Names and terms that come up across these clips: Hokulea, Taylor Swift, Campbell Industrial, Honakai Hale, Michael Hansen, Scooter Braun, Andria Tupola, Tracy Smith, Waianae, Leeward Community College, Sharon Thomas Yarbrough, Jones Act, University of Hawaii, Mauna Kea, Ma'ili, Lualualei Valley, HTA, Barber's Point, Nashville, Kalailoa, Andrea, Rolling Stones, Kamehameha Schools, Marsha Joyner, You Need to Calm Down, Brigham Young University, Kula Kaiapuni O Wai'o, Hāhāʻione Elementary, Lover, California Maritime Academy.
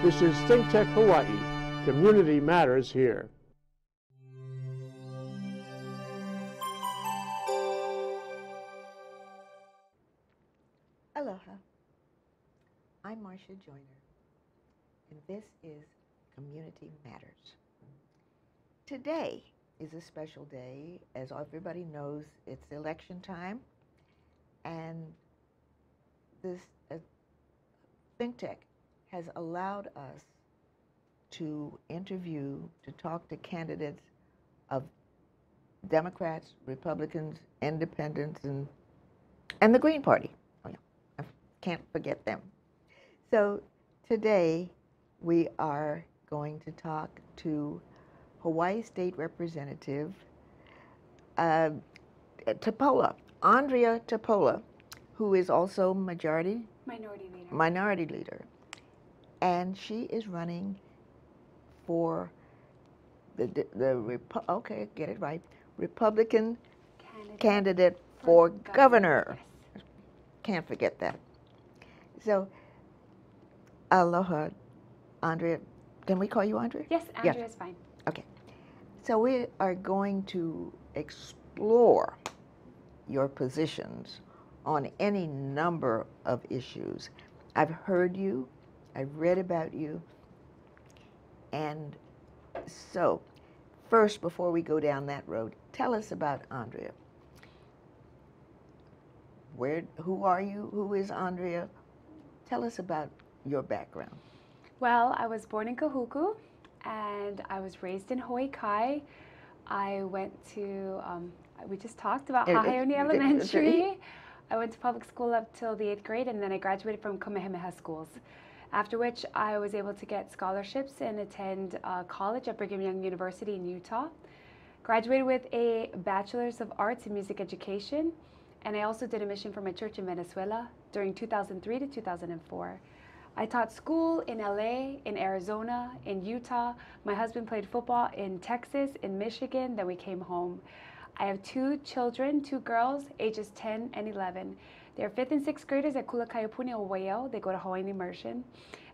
This is ThinkTech Hawaii, Community Matters Here. Aloha, I'm Marsha Joyner, and this is Community Matters. Today is a special day. As everybody knows, it's election time, and this ThinkTech has allowed us to interview, to talk to candidates of Democrats, Republicans, Independents, and the Green Party. Oh, yeah. I can't forget them. So today we are going to talk to Hawaii State Representative Tupola, Andria Tupola, who is also minority leader. And she is running for Republican candidate for governor. Yes. Can't forget that. So, aloha, Andria. Can we call you Andria? Yes, Andria is fine. Okay. So we are going to explore your positions on any number of issues. I've heard you. I've read about you, and so first, before we go down that road, tell us about Andria. Who are you? Who is Andria? Tell us about your background. Well, I was born in Kahuku, and I was raised in Hoi Kai. I went to, we just talked about Hāhāʻione Elementary. I went to public school up till the 8th grade, and then I graduated from Kamehameha Schools, after which I was able to get scholarships and attend college at Brigham Young University in Utah. Graduated with a Bachelor's of Arts in Music Education, and I also did a mission for my church in Venezuela during 2003 to 2004. I taught school in LA, in Arizona, in Utah. My husband played football in Texas, in Michigan, then we came home. I have two children, two girls, ages 10 and 11. They're 5th and 6th graders at Kula Kaiapuni O Wai'o. They go to Hawaiian immersion.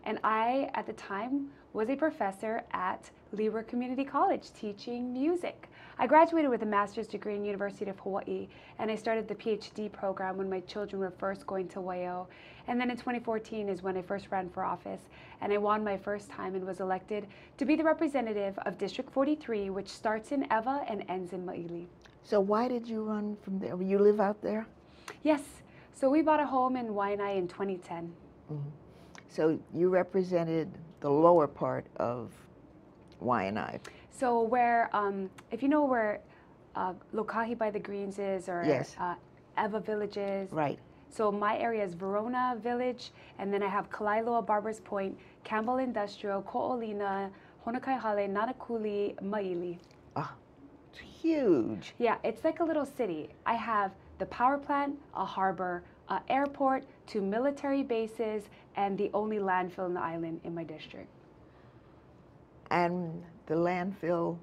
And I, at the time, was a professor at Leeward Community College teaching music. I graduated with a master's degree in University of Hawaii, and I started the PhD program when my children were first going to Wai'o. And then in 2014 is when I first ran for office, and I won my first time and was elected to be the representative of District 43, which starts in Ewa and ends in Ma'ili. So why did you run from there? You live out there? Yes. So we bought a home in Waianae in 2010. Mm-hmm. So you represented the lower part of Waianae. So where, if you know where Lokahi by the Greens is, or yes, Ewa Village is. Right. So my area is Verona Village, and then I have Kalailoa, Barber's Point, Campbell Industrial, Ko'olina, Honakai Hale, Nanakuli, Ma'ili. Ah, it's huge. Yeah, it's like a little city. I have the power plant, a harbor, an airport, two military bases, and the only landfill in the island in my district. And the landfill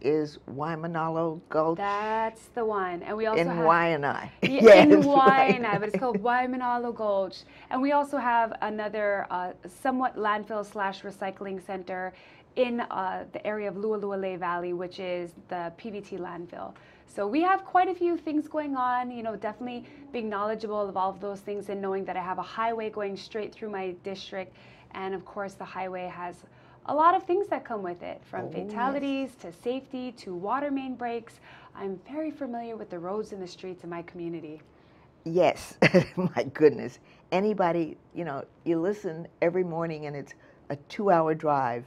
is Waimanalo Gulch? That's the one. And we also have Waianae. Yes, in Waianae, but it's called Waimanalo Gulch. And we also have another somewhat landfill/recycling center in the area of Lualualei Valley, which is the PVT landfill. So we have quite a few things going on, you know, definitely being knowledgeable of all of those things and knowing that I have a highway going straight through my district. And of course, the highway has a lot of things that come with it, from fatalities, yes, to safety, to water main breaks. I'm very familiar with the roads and the streets in my community. Yes, my goodness. Anybody, you know, you listen every morning and it's a 2-hour drive,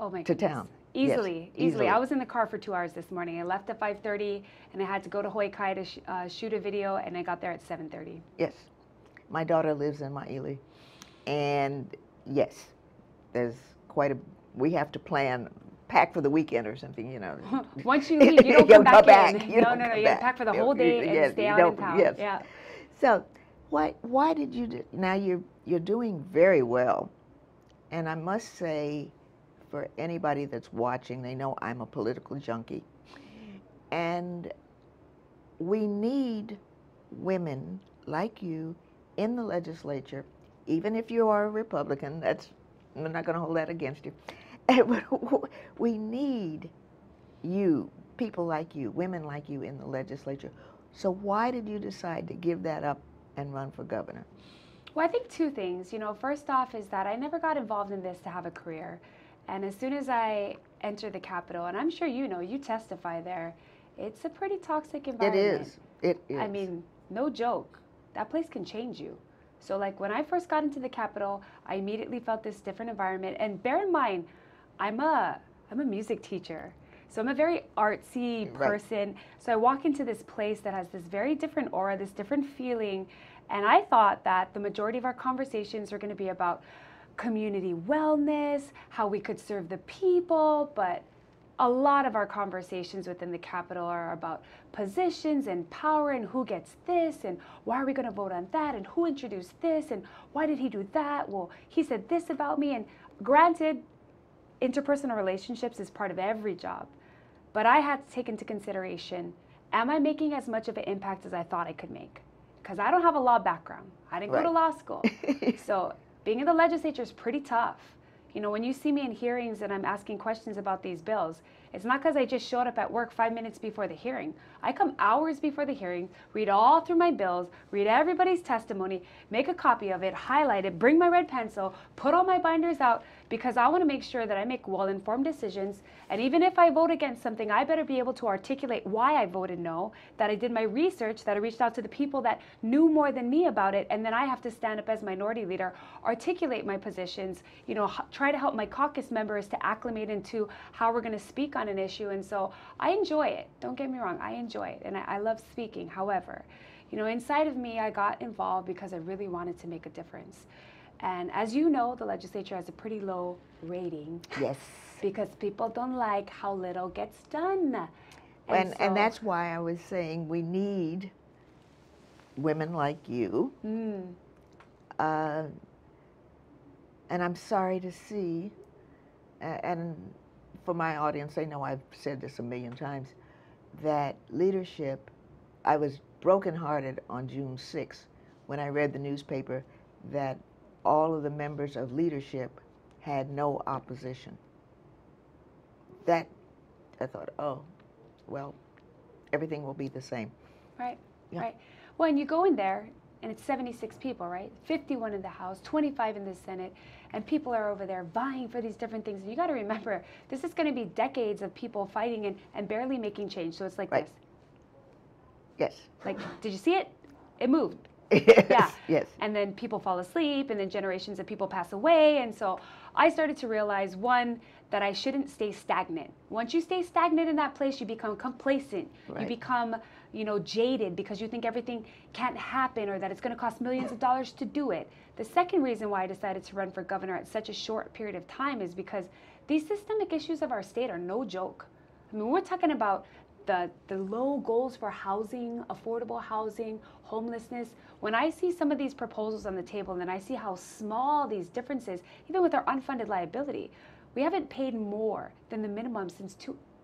oh my goodness, to town. Easily, yes, easily. I was in the car for 2 hours this morning. I left at 5:30, and I had to go to Hoi Kai to shoot a video, and I got there at 7:30. Yes. My daughter lives in Ma'ili, and yes, there's quite a, we have to plan, pack for the weekend or something, you know. Once you leave, you don't come back in. No, you have to pack for the whole day and stay out in town. Yes. Yeah. So why did you do, now you're doing very well, and I must say, for anybody that's watching, they know I'm a political junkie. And we need women like you in the legislature, even if you are a Republican, that's we're not going to hold that against you. But we need you, people like you, women like you in the legislature. So why did you decide to give that up and run for governor? Well, I think two things. You know, first off is that I never got involved in this to have a career. And as soon as I entered the Capitol, and I'm sure you know, you testify there, it's a pretty toxic environment. It is. It is. I mean, no joke. That place can change you. So like when I first got into the Capitol, I immediately felt this different environment. And bear in mind, I'm a music teacher. So I'm a very artsy person. Right. So I walk into this place that has this very different aura, this different feeling. And I thought that the majority of our conversations are going to be about community wellness, how we could serve the people. But a lot of our conversations within the Capitol are about positions and power and who gets this and why are we going to vote on that and who introduced this and why did he do that? Well, he said this about me. And granted, interpersonal relationships is part of every job. But I had to take into consideration, am I making as much of an impact as I thought I could make? Because I don't have a law background. I didn't go to law school. So being in the legislature is pretty tough. You know, when you see me in hearings and I'm asking questions about these bills, it's not because I just showed up at work 5 minutes before the hearing. I come hours before the hearing, read all through my bills, read everybody's testimony, make a copy of it, highlight it, bring my red pencil, put all my binders out, because I want to make sure that I make well-informed decisions. And even if I vote against something, I better be able to articulate why I voted no, that I did my research, that I reached out to the people that knew more than me about it, and then I have to stand up as minority leader, articulate my positions, you know, try to help my caucus members to acclimate into how we're going to speak on an issue. And so I enjoy it. Don't get me wrong. I enjoy it. And I love speaking. However, you know, inside of me, I got involved because I really wanted to make a difference. And as you know, the legislature has a pretty low rating. Yes. Because people don't like how little gets done. And that's why I was saying we need women like you. Mm. And I'm sorry to see, and for my audience, they know I've said this a million times, that leadership, I was brokenhearted on June 6th when I read the newspaper that all of the members of leadership had no opposition. That, I thought, oh, well, everything will be the same. Right, yeah. Right. Well, and you go in there, and it's 76 people, right? 51 in the House, 25 in the Senate, and people are over there vying for these different things. And you got to remember, this is going to be decades of people fighting and barely making change. So it's like this. Yes. Like, did you see it? It moved. Yes, yeah. Yes. And then people fall asleep, and then generations of people pass away. And so I started to realize, one, that I shouldn't stay stagnant. Once you stay stagnant in that place, you become complacent. Right. You become, you know, jaded because you think everything can't happen or that it's going to cost millions of dollars to do it. The second reason why I decided to run for governor at such a short period of time is because these systemic issues of our state are no joke. I mean, we're talking about the low goals for housing, affordable housing, homelessness. When I see some of these proposals on the table and then I see how small these differences, even with our unfunded liability, we haven't paid more than the minimum since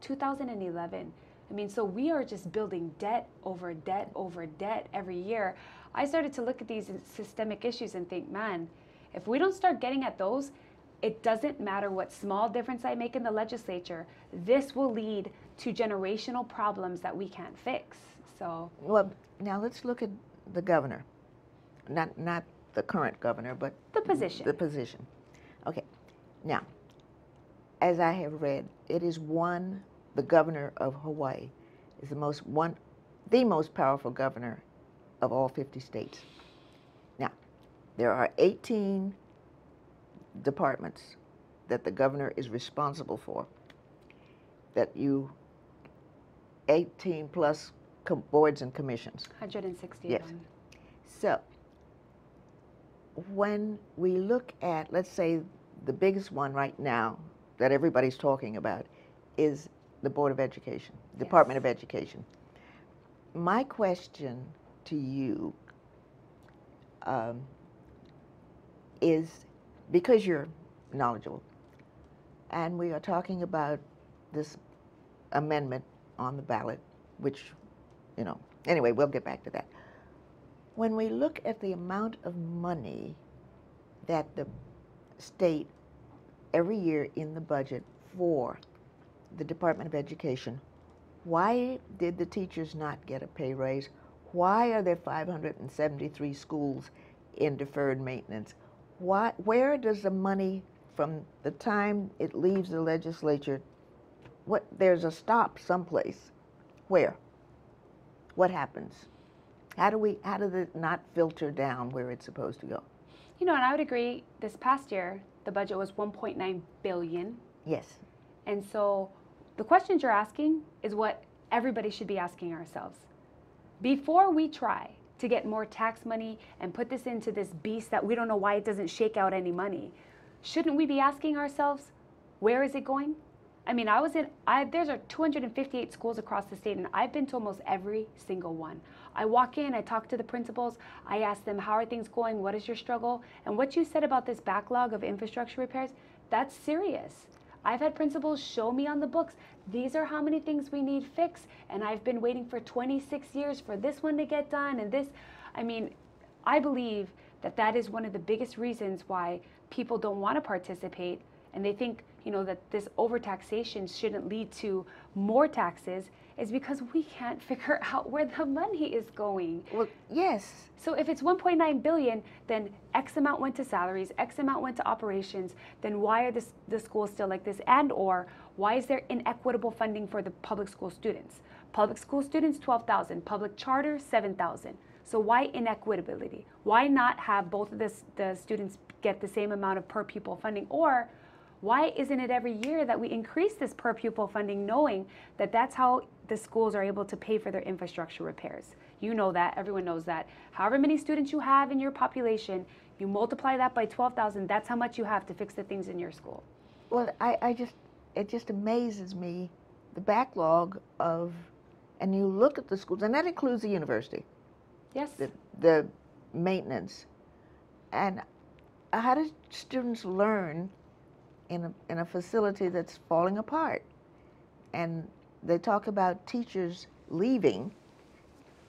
2011. I mean, so we are just building debt over debt over debt every year. I started to look at these systemic issues and think, man, if we don't start getting at those, it doesn't matter what small difference I make in the legislature, this will lead to generational problems that we can't fix. So, well, now let's look at the governor. Not the current governor, but the position. The position. Okay. Now, as I have read, it is the governor of Hawaii is the most powerful governor of all 50 states. Now, there are 18 departments that the governor is responsible for, that you 18 plus boards and commissions. 160. Yes. So when we look at, let's say the biggest one right now that everybody's talking about is the Board of Education, Department of Education. My question to you is, because you're knowledgeable, and we are talking about this amendment on the ballot, which, you know, anyway, we'll get back to that. When we look at the amount of money that the state every year in the budget for the Department of Education. Why did the teachers not get a pay raise? Why are there 573 schools in deferred maintenance? Why, where does the money from the time it leaves the legislature, what, there's a stop someplace. Where? What happens? How does it not filter down where it's supposed to go? You know, and I would agree, this past year, the budget was $1.9 billion. Yes. And so the questions you're asking is what everybody should be asking ourselves. Before we try to get more tax money and put this into this beast that we don't know why it doesn't shake out any money, shouldn't we be asking ourselves, where is it going? I mean, there's 258 schools across the state, and I've been to almost every single one. I walk in, I talk to the principals, I ask them, how are things going, what is your struggle? And what you said about this backlog of infrastructure repairs, that's serious. I've had principals show me on the books, these are how many things we need fixed, and I've been waiting for 26 years for this one to get done, and this, I mean, I believe that that is one of the biggest reasons why people don't want to participate, and they think, you know, that this overtaxation shouldn't lead to more taxes, is because we can't figure out where the money is going. Well, yes. So if it's 1.9 billion, then X amount went to salaries, X amount went to operations, then why are the schools still like this? And or why is there inequitable funding for the public school students? Public school students, 12,000, public charter, 7,000. So why inequitability? Why not have both of the students get the same amount of per pupil funding? Or why isn't it every year that we increase this per pupil funding, knowing that that's how the schools are able to pay for their infrastructure repairs? You know that, everyone knows that. However many students you have in your population, you multiply that by 12,000, that's how much you have to fix the things in your school. Well, it just amazes me, the backlog of, and you look at the schools, and that includes the university. Yes. The maintenance. And how do students learn in a facility that's falling apart? And they talk about teachers leaving.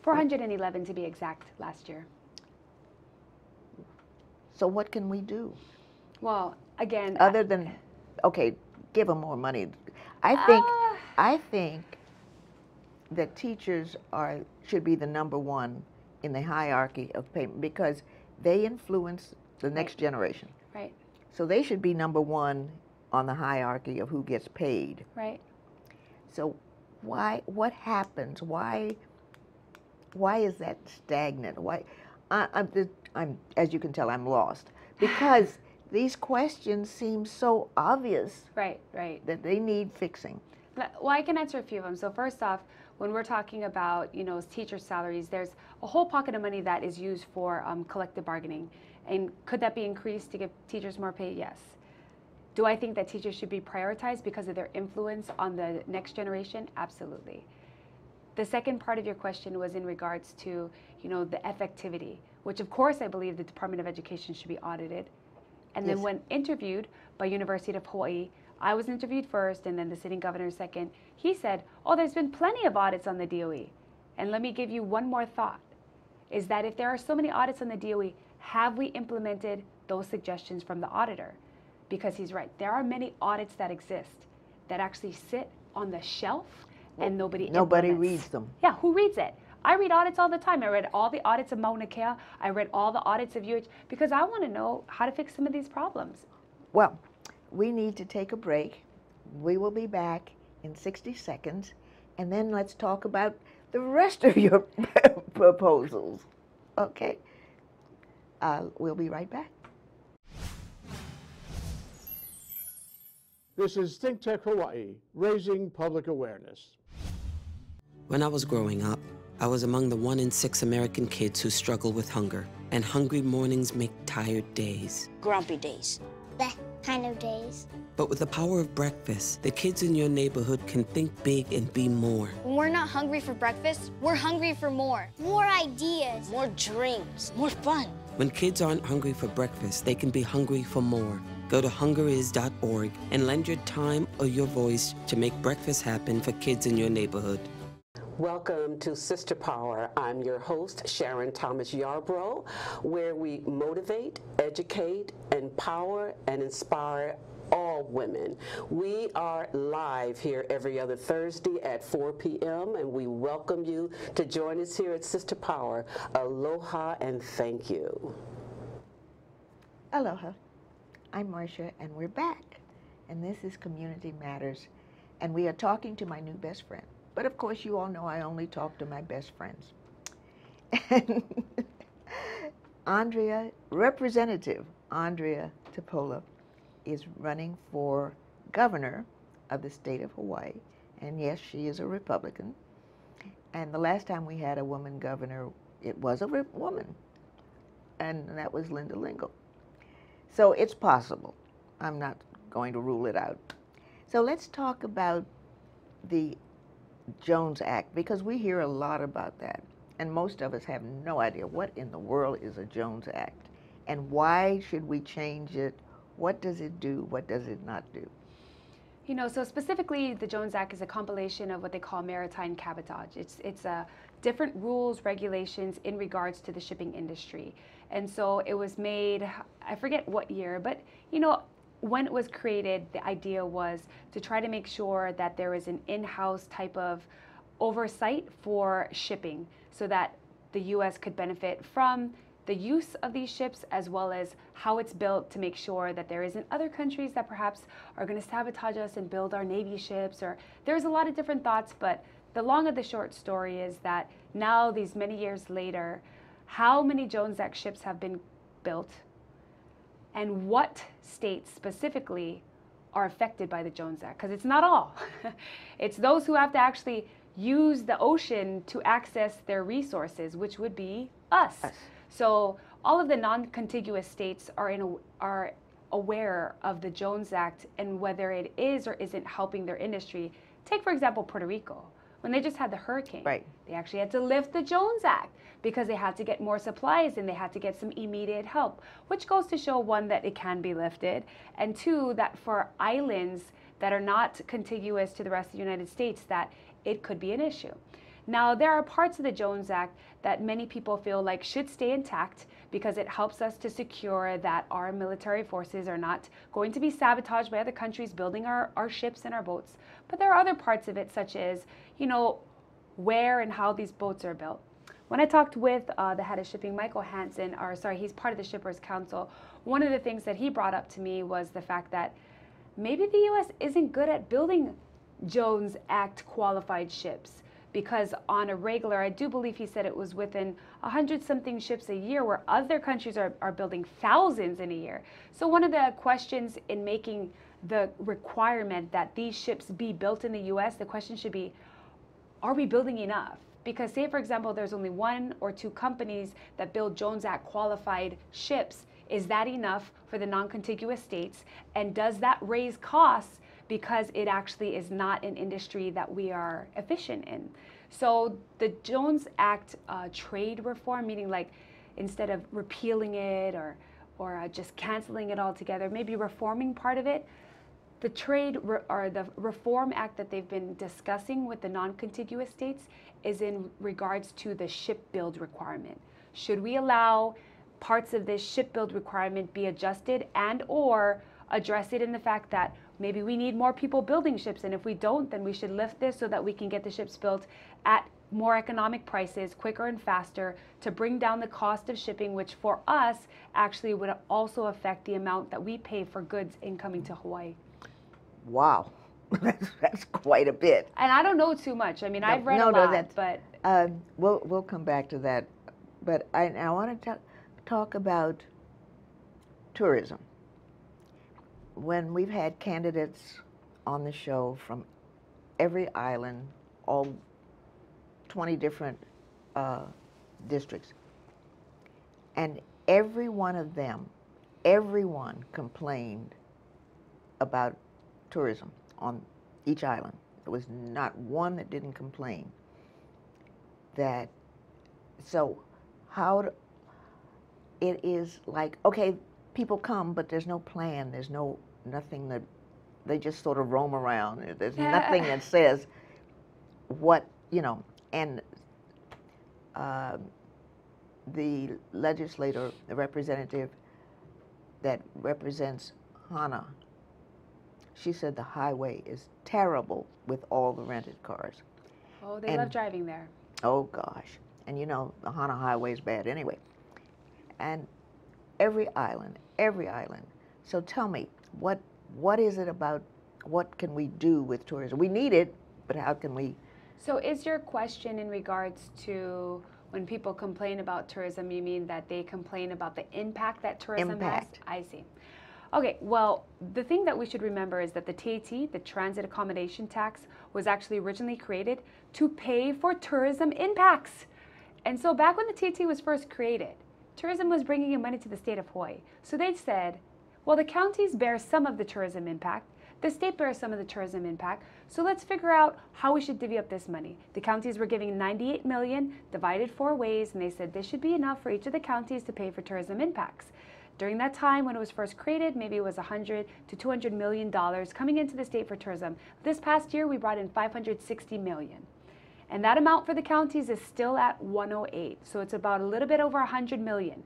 411 to be exact last year. So what can we do? Well, again, other than, okay, give them more money. I think that teachers should be the number one in the hierarchy of payment, because they influence the next generation. Right. So they should be number one on the hierarchy of who gets paid. Right. So what happens? Why is that stagnant? Why, I'm as you can tell, I'm lost, because these questions seem so obvious. Right, right. That they need fixing. Well, I can answer a few of them. So first off, when we're talking about, you know, teacher salaries, there's a whole pocket of money that is used for collective bargaining. And could that be increased to give teachers more pay? Yes. Do I think that teachers should be prioritized because of their influence on the next generation? Absolutely. The second part of your question was in regards to, you know, the effectivity, which of course I believe the Department of Education should be audited. And yes. Then when interviewed by University of Hawaii, I was interviewed first and then the sitting governor second. He said, oh, there's been plenty of audits on the DOE. And let me give you one more thought, is that if there are so many audits on the DOE, have we implemented those suggestions from the auditor? Because he's right. There are many audits that exist that actually sit on the shelf and nobody reads them. Yeah, who reads it? I read audits all the time. I read all the audits of Mauna Kea. I read all the audits of UH because I want to know how to fix some of these problems. Well, we need to take a break. We will be back in 60 seconds, and then let's talk about the rest of your proposals, okay? We'll be right back. This is ThinkTech Hawaii, raising public awareness. When I was growing up, I was among the 1 in 6 American kids who struggle with hunger, and hungry mornings make tired days. Grumpy days. Bleh kind of days. But with the power of breakfast, the kids in your neighborhood can think big and be more. When we're not hungry for breakfast, we're hungry for more. More ideas. More dreams. More fun. When kids aren't hungry for breakfast, they can be hungry for more. Go to hungeris.org and lend your time or your voice to make breakfast happen for kids in your neighborhood. Welcome to Sister Power. I'm your host, Sharon Thomas Yarbrough, where we motivate, educate, empower, and inspire all all women. We are live here every other Thursday at 4 p.m. and we welcome you to join us here at Sister Power. Aloha and thank you. Aloha. I'm Marsha and we're back. And this is Community Matters. And we are talking to my new best friend. But of course, you all know I only talk to my best friends. And Andria, Representative Andria Tupola, is running for governor of the state of Hawaii. And yes, she is a Republican. And the last time we had a woman governor, it was a woman. And that was Linda Lingle. So it's possible. I'm not going to rule it out. So let's talk about the Jones Act, because we hear a lot about that. And most of us have no idea what in the world is a Jones Act and why should we change it? What does it do? What does it not do? You know, so specifically the Jones Act is a compilation of what they call maritime cabotage. It's different rules, regulations in regards to the shipping industry. And so it was made, I forget what year, but you know, when it was created, the idea was to try to make sure that there was an in-house type of oversight for shipping so that the U.S. could benefit from the use of these ships as well as how it's built, to make sure that there isn't other countries that perhaps are going to sabotage us and build our Navy ships. Or there's a lot of different thoughts, but the long of the short story is that now, these many years later, how many Jones Act ships have been built and what states specifically are affected by the Jones Act? Because it's not all. It's those who have to actually use the ocean to access their resources, which would be us. So all of the non-contiguous states are aware of the Jones Act and whether it is or isn't helping their industry. Take, for example, Puerto Rico. When they just had the hurricane, right, they actually had to lift the Jones Act because they had to get more supplies and they had to get some immediate help, which goes to show, one, that it can be lifted, and two, that for islands that are not contiguous to the rest of the United States, that it could be an issue. Now, there are parts of the Jones Act that many people feel like should stay intact because it helps us to secure that our military forces are not going to be sabotaged by other countries building our ships and our boats. But there are other parts of it, such as, you know, where and how these boats are built. When I talked with the head of shipping, Michael Hansen, he's part of the Shippers Council, one of the things that he brought up to me was the fact that maybe the U.S. isn't good at building Jones Act qualified ships, because on a regular, I do believe he said it was within 100-something ships a year, where other countries are building thousands in a year. So one of the questions in making the requirement that these ships be built in the US, the question should be, are we building enough? Because say, for example, there's only one or two companies that build Jones Act qualified ships. Is that enough for the non-contiguous states? And does that raise costs? Because it actually is not an industry that we are efficient in. So the Jones Act trade reform, meaning like instead of repealing it or just canceling it altogether, maybe reforming part of it, the the Reform Act that they've been discussing with the non-contiguous states is in regards to the ship build requirement. Should we allow parts of this ship build requirement be adjusted and or address it in the fact that maybe we need more people building ships, and if we don't, then we should lift this so that we can get the ships built at more economic prices, quicker and faster, to bring down the cost of shipping, which for us actually would also affect the amount that we pay for goods incoming to Hawaii. Wow, that's quite a bit. And I don't know too much. I mean, I've read a lot, but we'll come back to that. But I want to talk about tourism. When we've had candidates on the show from every island, all 20 different districts, and everyone complained about tourism on each island. There was not one that didn't complain. It is like, okay, people come, but there's no plan. There's nothing that they just sort of roam around. There's nothing that says what, you know. And the legislator, the representative that represents Hana She said the highway is terrible with all the rented cars. Oh, they love driving there. Oh, gosh. And you know, the Hana Highway is bad anyway. And every island. So tell me, what is it about, what can we do with tourism? We need it, but how can we? So is your question in regards to when people complain about tourism, you mean that they complain about the impact that tourism has? I see. Okay, well, the thing that we should remember is that the TAT, the Transit Accommodation Tax, was actually originally created to pay for tourism impacts. And so back when the TAT was first created, tourism was bringing in money to the state of Hawaii. So they said, well, the counties bear some of the tourism impact, the state bears some of the tourism impact, so let's figure out how we should divvy up this money. The counties were giving $98 million, divided 4 ways, and they said this should be enough for each of the counties to pay for tourism impacts. During that time when it was first created, maybe it was $100 to $200 million coming into the state for tourism. This past year, we brought in $560 million. And that amount for the counties is still at 108, so it's about a little bit over $100 million.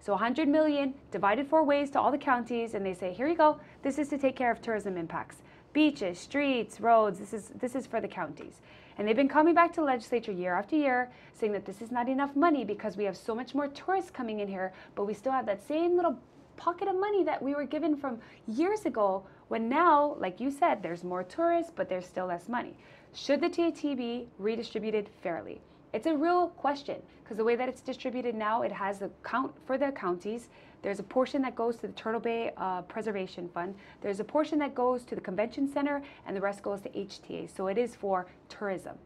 So $100 million divided 4 ways to all the counties, and they say, here you go, this is to take care of tourism impacts. Beaches, streets, roads, this is for the counties. And they've been coming back to the legislature year after year, saying that this is not enough money because we have so much more tourists coming in here, but we still have that same little pocket of money that we were given from years ago, when now, like you said, there's more tourists, but there's still less money. Should the TAT be redistributed fairly? It's a real question, because the way that it's distributed now, it has a count for the counties. There's a portion that goes to the Turtle Bay Preservation Fund. There's a portion that goes to the Convention Center, and the rest goes to HTA. So it is for tourism.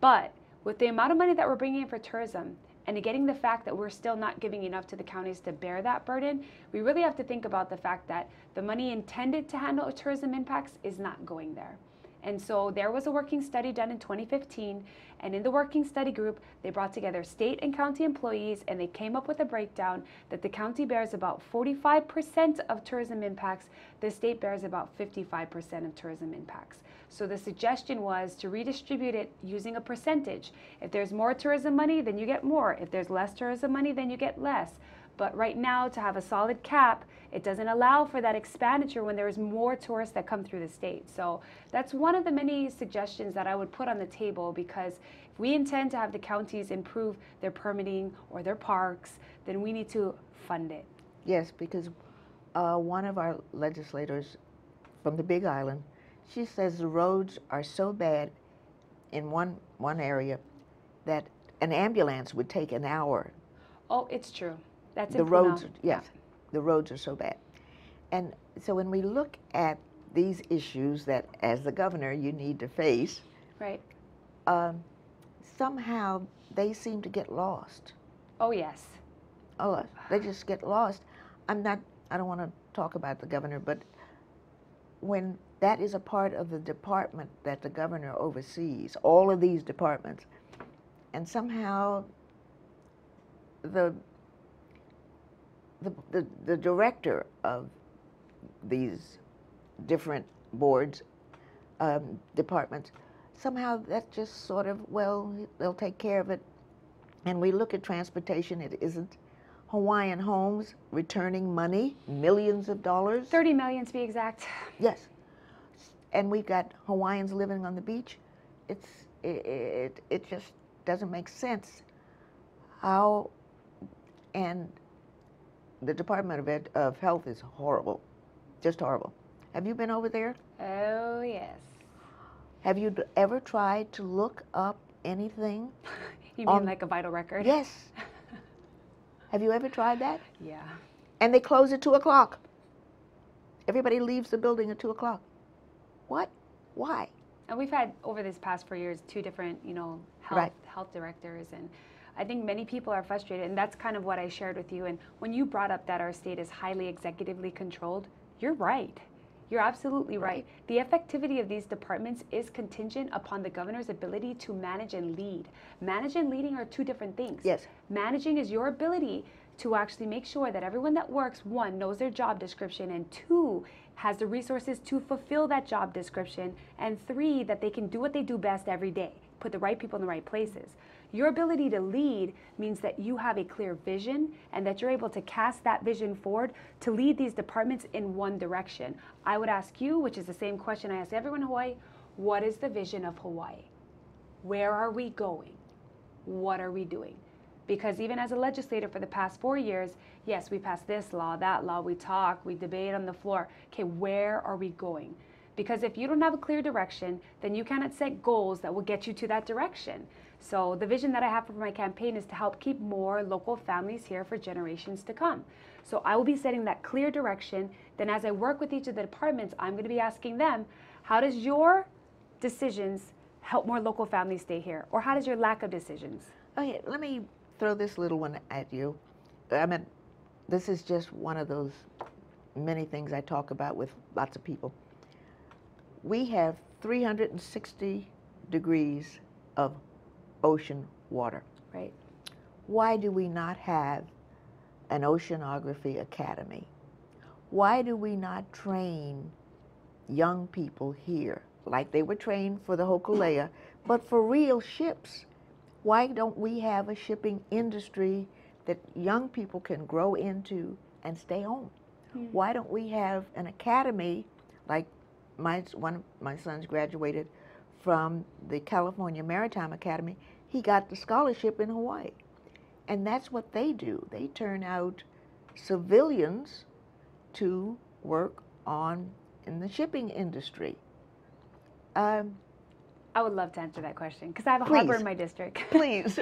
But with the amount of money that we're bringing in for tourism, and getting the fact that we're still not giving enough to the counties to bear that burden, we really have to think about the fact that the money intended to handle tourism impacts is not going there. And so there was a working study done in 2015, and in the working study group, they brought together state and county employees, and they came up with a breakdown that the county bears about 45% of tourism impacts, the state bears about 55% of tourism impacts. So the suggestion was to redistribute it using a percentage. If there's more tourism money, then you get more. If there's less tourism money, then you get less. But right now, to have a solid cap, it doesn't allow for that expenditure when there is more tourists that come through the state. So that's one of the many suggestions that I would put on the table, because if we intend to have the counties improve their permitting or their parks, then we need to fund it. Yes, because one of our legislators from the Big Island, she says the roads are so bad in one area that an ambulance would take an hour. Oh, it's true. That's the roads. Yeah, the roads are so bad. And so when we look at these issues that, as the governor, you need to face, right? Somehow they seem to get lost. Oh yes. Oh, they just get lost. I don't want to talk about the governor, but when that is a part of the department that the governor oversees, all of these departments, and somehow the director of these different boards, departments, somehow that just sort of, well, they'll take care of it. And we look at transportation, it isn't. Hawaiian Homes returning money, millions of dollars. $30 million to be exact. Yes. And we've got Hawaiians living on the beach. It just doesn't make sense. And the Department of Health is horrible, just horrible. Have you been over there? Oh, yes. Have you ever tried to look up anything? You mean like a vital record? Yes. Have you ever tried that? Yeah. And they close at 2 o'clock. Everybody leaves the building at 2 o'clock. What? Why? And we've had, over this past 4 years, 2 different, you know, health directors, and I think many people are frustrated, and that's kind of what I shared with you. And when you brought up that our state is highly executively controlled, you're right. You're absolutely right. The effectivity of these departments is contingent upon the governor's ability to manage and lead. Manage and leading are 2 different things. Yes. Managing is your ability to actually make sure that everyone that works, 1, knows their job description, and 2, has the resources to fulfill that job description, and 3, that they can do what they do best every day. put the right people in the right places. Your ability to lead means that you have a clear vision and that you're able to cast that vision forward to lead these departments in one direction. I would ask you, which is the same question I ask everyone in Hawaii, what is the vision of Hawaii? Where are we going? What are we doing? Because even as a legislator for the past 4 years, yes, we passed this law, that law, we talk, we debate on the floor. Okay, where are we going? Because if you don't have a clear direction, then you cannot set goals that will get you to that direction. So the vision that I have for my campaign is to help keep more local families here for generations to come. So I will be setting that clear direction. Then as I work with each of the departments, I'm going to be asking them, how does your decisions help more local families stay here? Or how does your lack of decisions? Okay, let me throw this little one at you. I mean, this is just one of those many things I talk about with lots of people. We have 360 degrees of ocean water. Right. Why do we not have an oceanography academy? Why do we not train young people here like they were trained for the Hokulea, but for real ships? Why don't we have a shipping industry that young people can grow into and stay home? Mm. Why don't we have an academy like one of my sons graduated from the California Maritime Academy. He got the scholarship in Hawaii. And that's what they do. They turn out civilians to work in the shipping industry. I would love to answer that question because I have a harbor in my district. Please.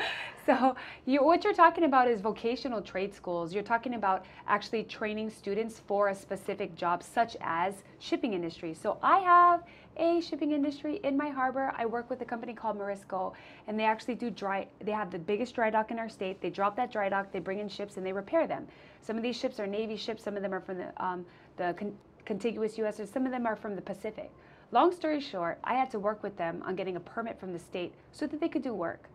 So what you're talking about is vocational trade schools. You're talking about actually training students for a specific job such as shipping industry. So I have a shipping industry in my harbor. I work with a company called Morisco, and they actually do they have the biggest dry dock in our state. They drop that dry dock, they bring in ships, and they repair them. Some of these ships are Navy ships, some of them are from the contiguous U.S., or some of them are from the Pacific. Long story short, I had to work with them on getting a permit from the state so that they could do work,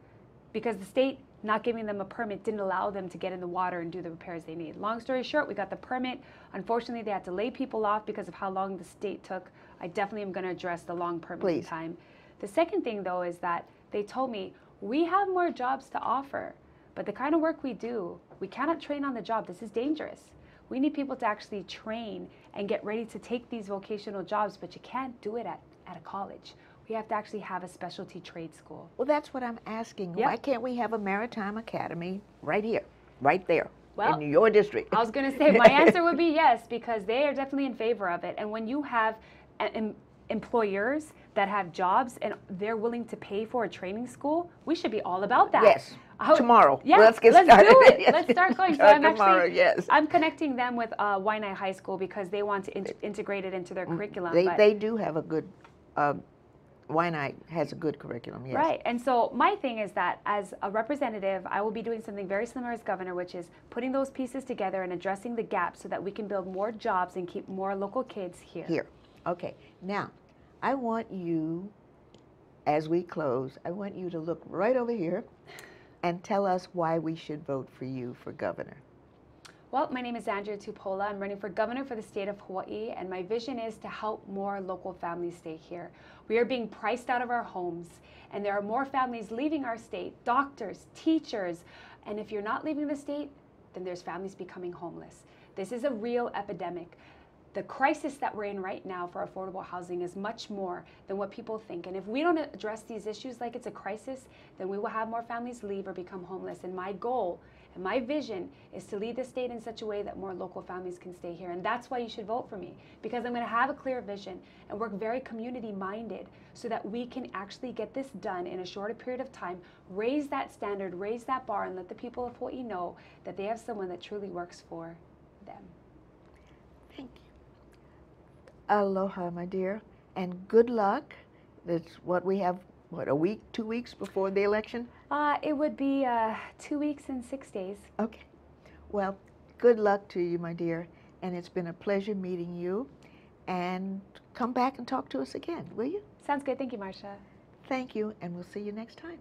because the state not giving them a permit didn't allow them to get in the water and do the repairs they need. Long story short, we got the permit. Unfortunately, they had to lay people off because of how long the state took. I definitely am going to address the long permit time. The second thing, though, is that they told me, we have more jobs to offer, but the kind of work we do, we cannot train on the job. This is dangerous. We need people to actually train and get ready to take these vocational jobs, but you can't do it at a college. We have to actually have a specialty trade school. Well, that's what I'm asking. Yep. Why can't we have a maritime academy right here, right there, in your district? I was going to say, my answer would be yes, because they are definitely in favor of it. And when you have employers that have jobs and they're willing to pay for a training school, we should be all about that. Yes. Tomorrow. Yes, let's get started. Let's do it. Yes. Let's start going. So I'm tomorrow, actually, yes. I'm connecting them with Waianae High School because they want to integrate it into their curriculum. They do have a good, Waianae has a good curriculum, yes. Right, and so my thing is that as a representative, I will be doing something very similar as governor, which is putting those pieces together and addressing the gaps so that we can build more jobs and keep more local kids here. Here, okay. Now, I want you, as we close, I want you to look right over here and tell us why we should vote for you for governor. Well, my name is Andria Tupola. I'm running for governor for the state of Hawaii, and my vision is to help more local families stay here. We are being priced out of our homes, and there are more families leaving our state, doctors, teachers, and if you're not leaving the state, then there's families becoming homeless. This is a real epidemic. The crisis that we're in right now for affordable housing is much more than what people think. And if we don't address these issues like it's a crisis, then we will have more families leave or become homeless. And my goal and my vision is to lead the state in such a way that more local families can stay here. And that's why you should vote for me, because I'm going to have a clear vision and work very community-minded so that we can actually get this done in a shorter period of time, raise that standard, raise that bar, and let the people of Hawaii know that they have someone that truly works for them. Thank you. Aloha, my dear, and good luck. That's what we have, what, a week, 2 weeks before the election? It would be 2 weeks and 6 days. Okay. Well, good luck to you, my dear, and it's been a pleasure meeting you. And come back and talk to us again, will you? Sounds good. Thank you, Marsha. Thank you, and we'll see you next time.